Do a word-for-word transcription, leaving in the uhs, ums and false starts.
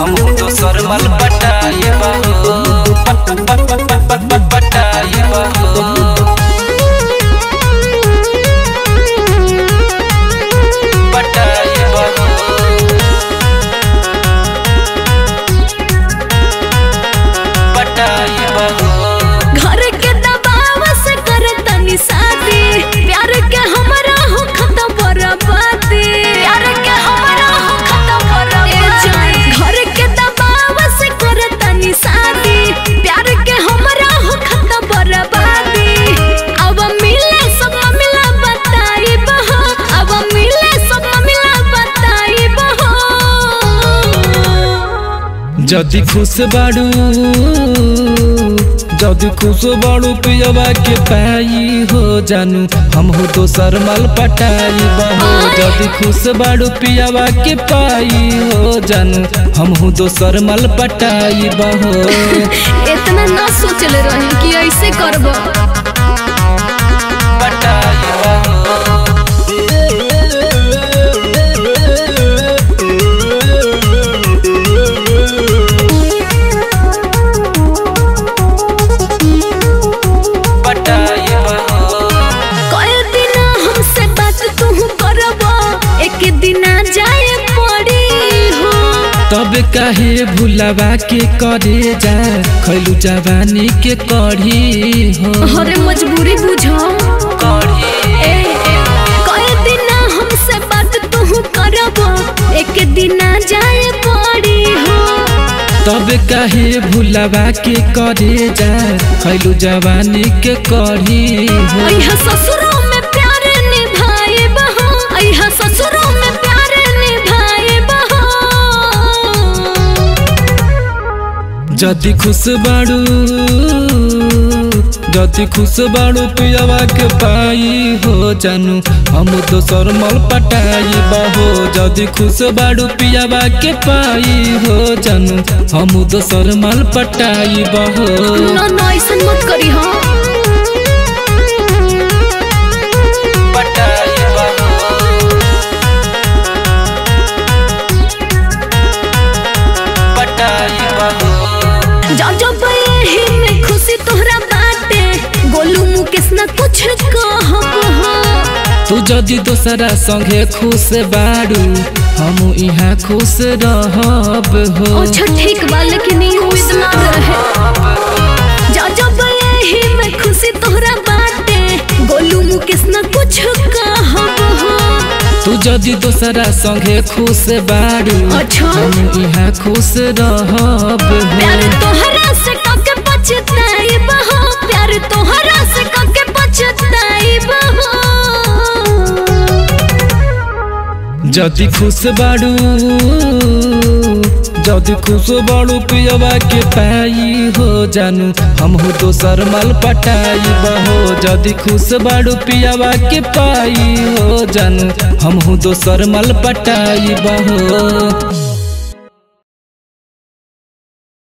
हम दोसर मल पटाए बहो पट पट पट पट पट पटाए बहो जदि खुश बाड़ू जदि खुश बाड़ू पियवा के पाई हो जानू हम हो दोसर मल पटाई बहो जदि खुश बाड़ू पियवा के पाई हो जानू हम हो दोसर मल पटाई बहो इतना ना सोचल रही कि ऐसे करबो तब काहे भुलावा के करे जा खैलू जवानी के कढ़ी हो अरे मजबूरी बुझो कढ़ी कई दिन हमसे बात तू करबो एक दिन जाए पड़ी हो तब काहे भुलावा के करे जा खैलू जवानी के कढ़ी हो अइहा ससुरो में प्यार निभाए बहो अइहा ससुरो में प्यार जदि खुश बाड़ू जदि खुश बाड़ू पियवा के पाई हो जानू हम दोसर मल पटाई बहो जदि खुश बाड़ू पियवा के पाई हो जानू हम दोसर मल पटाई बहो ना ना ऐसन मत करी हो कुछ तू जदि दोसरा संगे खुश बाड़ू हम यहाँ खुश रहब हो ठीक बा लेकिन उम्मीद ना रहे जा जब यही मैं खुशी तोहरा बाटे गोलू मुकेश ना कुछ कहब हो तू जदि दोसरा संगे खुश बाड़ू हम यहाँ खुश रहब प्यार तोहरा से कके बचताई बहो प्यार तोहरा से कके जदि खुश बाड़ू जदि खुश बाड़ू पियवा के पाई हो जानू हम हो दोसर मल पटाई बहो जदि खुश बाड़ू पियवा के पाई हो जानू हम हो दोसर मल पटाई बहो।